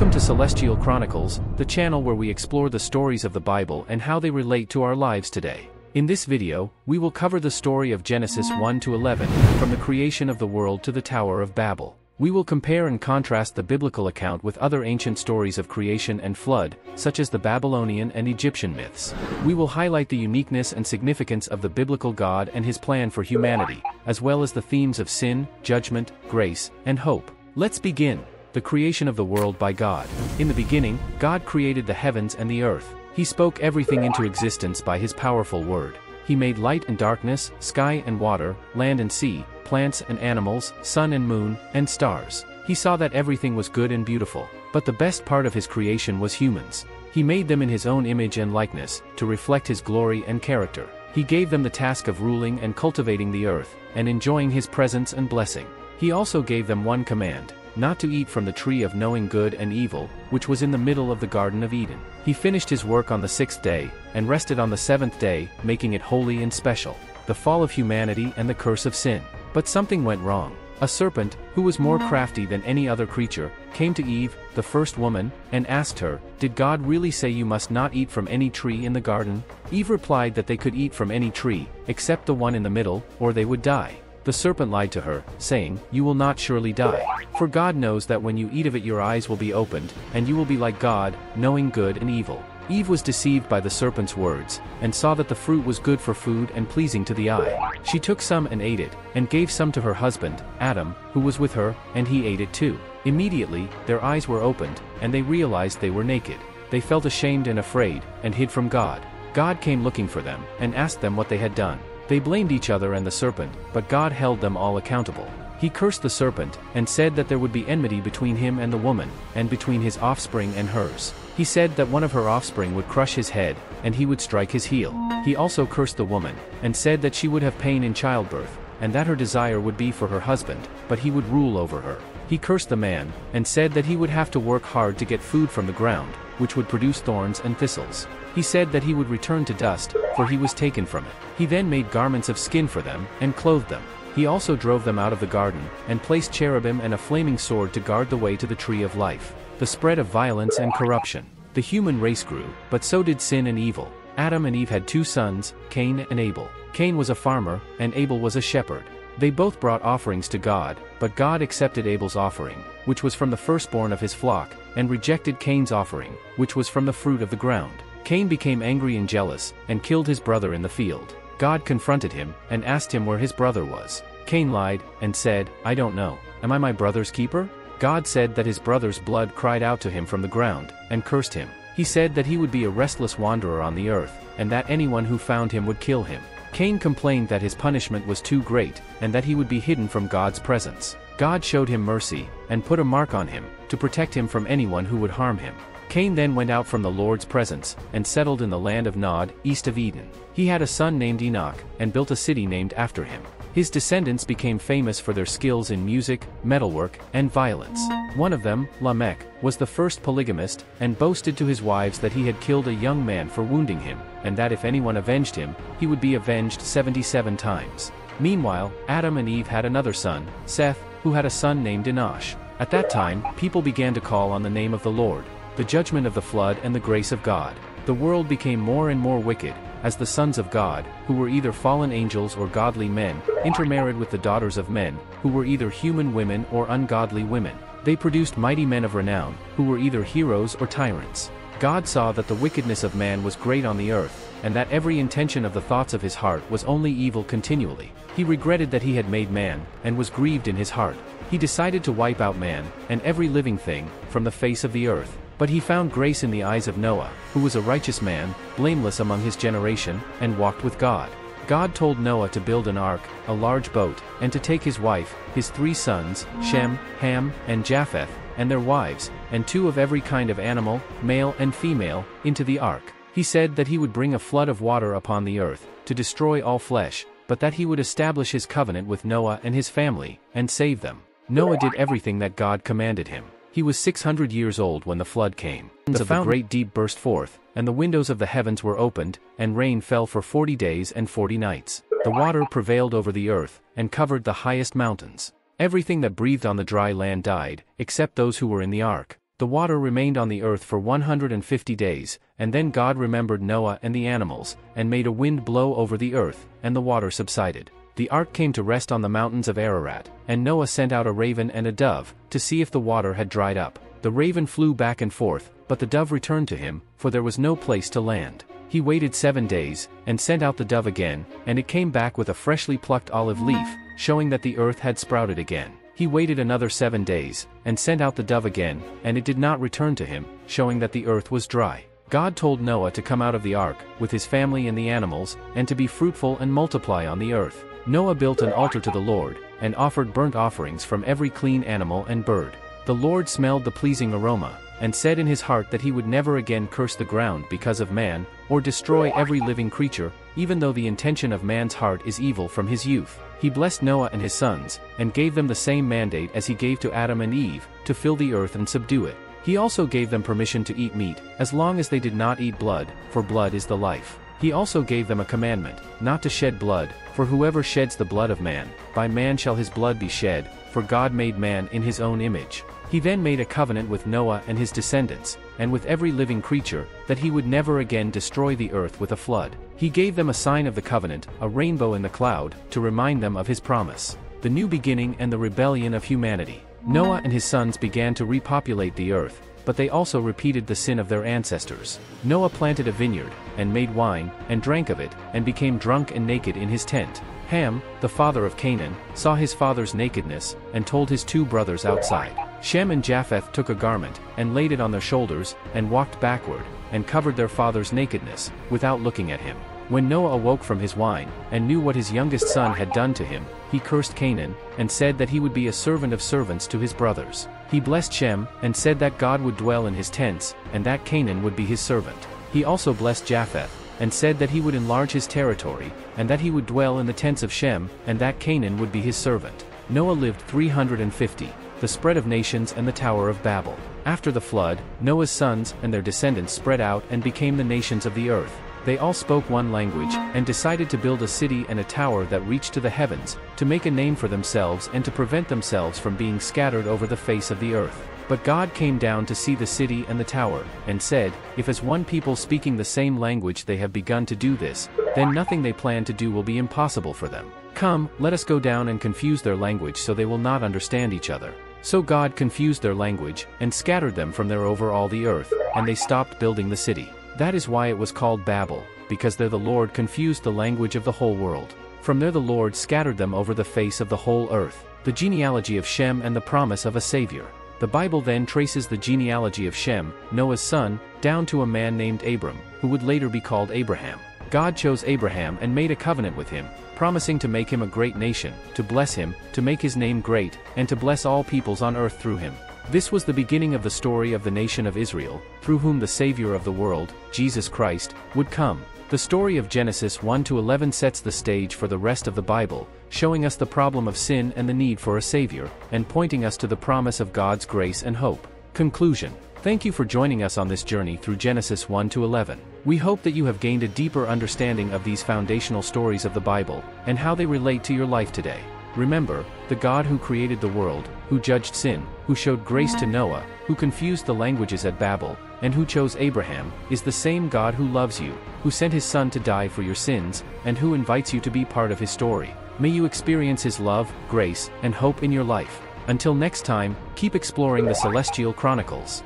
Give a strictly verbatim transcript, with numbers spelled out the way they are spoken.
Welcome to Celestial Chronicles, the channel where we explore the stories of the Bible and how they relate to our lives today. In this video, we will cover the story of Genesis one to eleven, from the creation of the world to the Tower of Babel. We will compare and contrast the biblical account with other ancient stories of creation and flood, such as the Babylonian and Egyptian myths. We will highlight the uniqueness and significance of the biblical God and his plan for humanity, as well as the themes of sin, judgment, grace, and hope. Let's begin. The creation of the world by God. In the beginning, God created the heavens and the earth. He spoke everything into existence by his powerful word. He made light and darkness, sky and water, land and sea, plants and animals, sun and moon, and stars. He saw that everything was good and beautiful. But the best part of his creation was humans. He made them in his own image and likeness, to reflect his glory and character. He gave them the task of ruling and cultivating the earth, and enjoying his presence and blessing. He also gave them one command: not to eat from the tree of knowing good and evil, which was in the middle of the Garden of Eden. He finished his work on the sixth day, and rested on the seventh day, making it holy and special. The fall of humanity and the curse of sin. But something went wrong. A serpent, who was more crafty than any other creature, came to Eve, the first woman, and asked her, "Did God really say you must not eat from any tree in the garden?" Eve replied that they could eat from any tree, except the one in the middle, or they would die. The serpent lied to her, saying, "You will not surely die. For God knows that when you eat of it your eyes will be opened, and you will be like God, knowing good and evil." Eve was deceived by the serpent's words, and saw that the fruit was good for food and pleasing to the eye. She took some and ate it, and gave some to her husband, Adam, who was with her, and he ate it too. Immediately, their eyes were opened, and they realized they were naked. They felt ashamed and afraid, and hid from God. God came looking for them, and asked them what they had done. They blamed each other and the serpent, but God held them all accountable. He cursed the serpent, and said that there would be enmity between him and the woman, and between his offspring and hers. He said that one of her offspring would crush his head, and he would strike his heel. He also cursed the woman, and said that she would have pain in childbirth, and that her desire would be for her husband, but he would rule over her. He cursed the man, and said that he would have to work hard to get food from the ground, which would produce thorns and thistles. He said that he would return to dust, for he was taken from it. He then made garments of skin for them, and clothed them. He also drove them out of the garden, and placed cherubim and a flaming sword to guard the way to the tree of life. The spread of violence and corruption. The human race grew, but so did sin and evil. Adam and Eve had two sons, Cain and Abel. Cain was a farmer, and Abel was a shepherd. They both brought offerings to God, but God accepted Abel's offering, which was from the firstborn of his flock, and rejected Cain's offering, which was from the fruit of the ground. Cain became angry and jealous, and killed his brother in the field. God confronted him, and asked him where his brother was. Cain lied, and said, "I don't know. Am I my brother's keeper?" God said that his brother's blood cried out to him from the ground, and cursed him. He said that he would be a restless wanderer on the earth, and that anyone who found him would kill him. Cain complained that his punishment was too great, and that he would be hidden from God's presence. God showed him mercy, and put a mark on him, to protect him from anyone who would harm him. Cain then went out from the Lord's presence, and settled in the land of Nod, east of Eden. He had a son named Enoch, and built a city named after him. His descendants became famous for their skills in music, metalwork, and violence. One of them, Lamech, was the first polygamist, and boasted to his wives that he had killed a young man for wounding him, and that if anyone avenged him, he would be avenged seventy-seven times. Meanwhile, Adam and Eve had another son, Seth, who had a son named Enosh. At that time, people began to call on the name of the Lord, the judgment of the flood and the grace of God. The world became more and more wicked, as the sons of God, who were either fallen angels or godly men, intermarried with the daughters of men, who were either human women or ungodly women. They produced mighty men of renown, who were either heroes or tyrants. God saw that the wickedness of man was great on the earth, and that every intention of the thoughts of his heart was only evil continually. He regretted that he had made man, and was grieved in his heart. He decided to wipe out man, and every living thing, from the face of the earth. But he found grace in the eyes of Noah, who was a righteous man, blameless among his generation, and walked with God. God told Noah to build an ark, a large boat, and to take his wife, his three sons, Shem, Ham, and Japheth, and their wives, and two of every kind of animal, male and female, into the ark. He said that he would bring a flood of water upon the earth, to destroy all flesh, but that he would establish his covenant with Noah and his family, and save them. Noah did everything that God commanded him. He was six hundred years old when the flood came. The great deep burst forth, and the windows of the heavens were opened, and rain fell for forty days and forty nights. The water prevailed over the earth, and covered the highest mountains. Everything that breathed on the dry land died, except those who were in the ark. The water remained on the earth for one hundred fifty days, and then God remembered Noah and the animals, and made a wind blow over the earth, and the water subsided. The ark came to rest on the mountains of Ararat, and Noah sent out a raven and a dove, to see if the water had dried up. The raven flew back and forth, but the dove returned to him, for there was no place to land. He waited seven days, and sent out the dove again, and it came back with a freshly plucked olive leaf, showing that the earth had sprouted again. He waited another seven days, and sent out the dove again, and it did not return to him, showing that the earth was dry. God told Noah to come out of the ark, with his family and the animals, and to be fruitful and multiply on the earth. Noah built an altar to the Lord, and offered burnt offerings from every clean animal and bird. The Lord smelled the pleasing aroma, and said in his heart that he would never again curse the ground because of man, or destroy every living creature, even though the intention of man's heart is evil from his youth. He blessed Noah and his sons, and gave them the same mandate as he gave to Adam and Eve, to fill the earth and subdue it. He also gave them permission to eat meat, as long as they did not eat blood, for blood is the life. He also gave them a commandment, not to shed blood, for whoever sheds the blood of man, by man shall his blood be shed, for God made man in his own image. He then made a covenant with Noah and his descendants, and with every living creature, that he would never again destroy the earth with a flood. He gave them a sign of the covenant, a rainbow in the cloud, to remind them of his promise. The new beginning and the rebellion of humanity. Noah and his sons began to repopulate the earth, but they also repeated the sin of their ancestors. Noah planted a vineyard, and made wine, and drank of it, and became drunk and naked in his tent. Ham, the father of Canaan, saw his father's nakedness, and told his two brothers outside. Shem and Japheth took a garment, and laid it on their shoulders, and walked backward, and covered their father's nakedness, without looking at him. When Noah awoke from his wine, and knew what his youngest son had done to him, he cursed Canaan, and said that he would be a servant of servants to his brothers. He blessed Shem, and said that God would dwell in his tents, and that Canaan would be his servant. He also blessed Japheth, and said that he would enlarge his territory, and that he would dwell in the tents of Shem, and that Canaan would be his servant. Noah lived three hundred fifty. The spread of nations and the Tower of Babel. After the flood, Noah's sons and their descendants spread out and became the nations of the earth. They all spoke one language, and decided to build a city and a tower that reached to the heavens, to make a name for themselves and to prevent themselves from being scattered over the face of the earth. But God came down to see the city and the tower, and said, if as one people speaking the same language they have begun to do this, then nothing they plan to do will be impossible for them. Come, let us go down and confuse their language so they will not understand each other. So God confused their language, and scattered them from there over all the earth, and they stopped building the city. That is why it was called Babel, because there the Lord confused the language of the whole world. From there the Lord scattered them over the face of the whole earth. The genealogy of Shem and the promise of a Savior. The Bible then traces the genealogy of Shem, Noah's son, down to a man named Abram, who would later be called Abraham. God chose Abraham and made a covenant with him, promising to make him a great nation, to bless him, to make his name great, and to bless all peoples on earth through him. This was the beginning of the story of the nation of Israel, through whom the Savior of the world, Jesus Christ, would come. The story of Genesis one to eleven sets the stage for the rest of the Bible, showing us the problem of sin and the need for a Savior, and pointing us to the promise of God's grace and hope. Conclusion. Thank you for joining us on this journey through Genesis one to eleven. We hope that you have gained a deeper understanding of these foundational stories of the Bible, and how they relate to your life today. Remember, the God who created the world, who judged sin, who showed grace to Noah, who confused the languages at Babel, and who chose Abraham, is the same God who loves you, who sent his son to die for your sins, and who invites you to be part of his story. May you experience his love, grace, and hope in your life. Until next time, keep exploring the Celestial Chronicles.